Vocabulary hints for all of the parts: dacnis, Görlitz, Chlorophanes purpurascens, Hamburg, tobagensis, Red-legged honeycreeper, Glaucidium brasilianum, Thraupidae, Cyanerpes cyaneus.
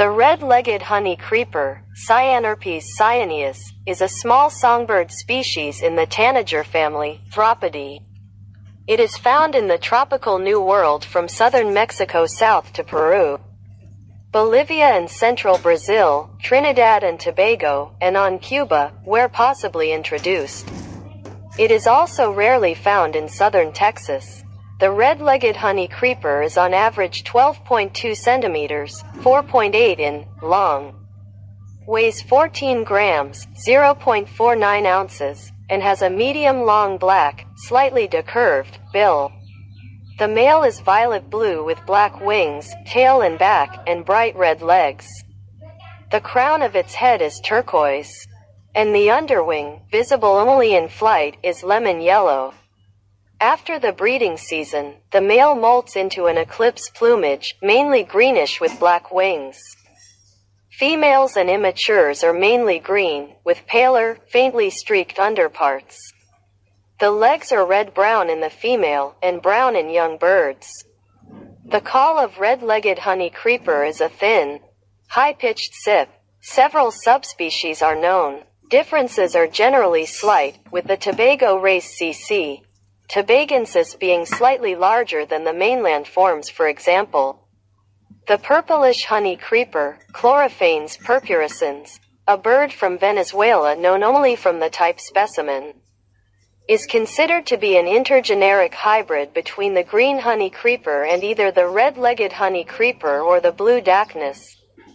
The red-legged honey creeper, Cyanerpes cyaneus, is a small songbird species in the tanager family, Thraupidae. It is found in the tropical New World from southern Mexico south to Peru, Bolivia and central Brazil, Trinidad and Tobago, and on Cuba, where possibly introduced. It is also rarely found in southern Texas. The red-legged honey creeper is on average 12.2 centimeters, 4.8 in, long, weighs 14 grams, 0.49 ounces, and has a medium-long black, slightly decurved, bill. The male is violet-blue with black wings, tail and back, and bright red legs. The crown of its head is turquoise, and the underwing, visible only in flight, is lemon yellow. After the breeding season, the male molts into an eclipse plumage, mainly greenish with black wings. Females and immatures are mainly green, with paler, faintly streaked underparts. The legs are red-brown in the female, and brown in young birds. The call of red-legged honey creeper is a thin, high-pitched sip. Several subspecies are known. Differences are generally slight, with the Tobago race CC. Tobagensis being slightly larger than the mainland forms, for example. The purplish honey creeper, Chlorophanes purpurascens, a bird from Venezuela known only from the type specimen, is considered to be an intergeneric hybrid between the green honey creeper and either the red-legged honey creeper or the blue dacnus.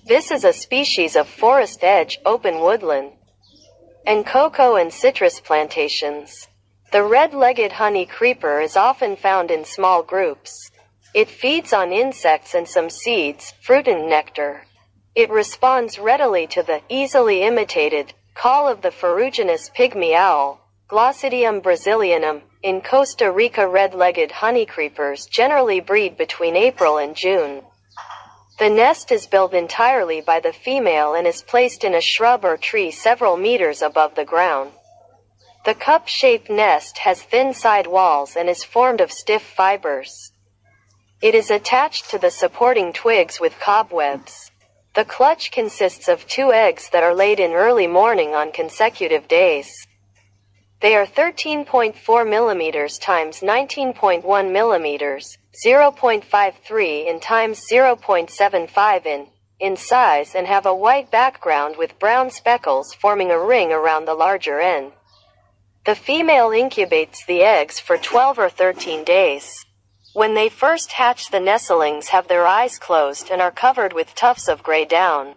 This is a species of forest edge, open woodland, and cocoa and citrus plantations. The red-legged honey creeper is often found in small groups. It feeds on insects and some seeds, fruit and nectar. It responds readily to the easily imitated call of the ferruginous pygmy owl, Glaucidium brasilianum. In Costa Rica, red-legged honey creepers generally breed between April and June. The nest is built entirely by the female and is placed in a shrub or tree several meters above the ground. The cup-shaped nest has thin side walls and is formed of stiff fibers. It is attached to the supporting twigs with cobwebs. The clutch consists of 2 eggs that are laid in early morning on consecutive days. They are 13.4 millimeters times 19.1 millimeters, 0.53 in times 0.75 in size, and have a white background with brown speckles forming a ring around the larger end. The female incubates the eggs for 12 or 13 days. When they first hatch, the nestlings have their eyes closed and are covered with tufts of gray down.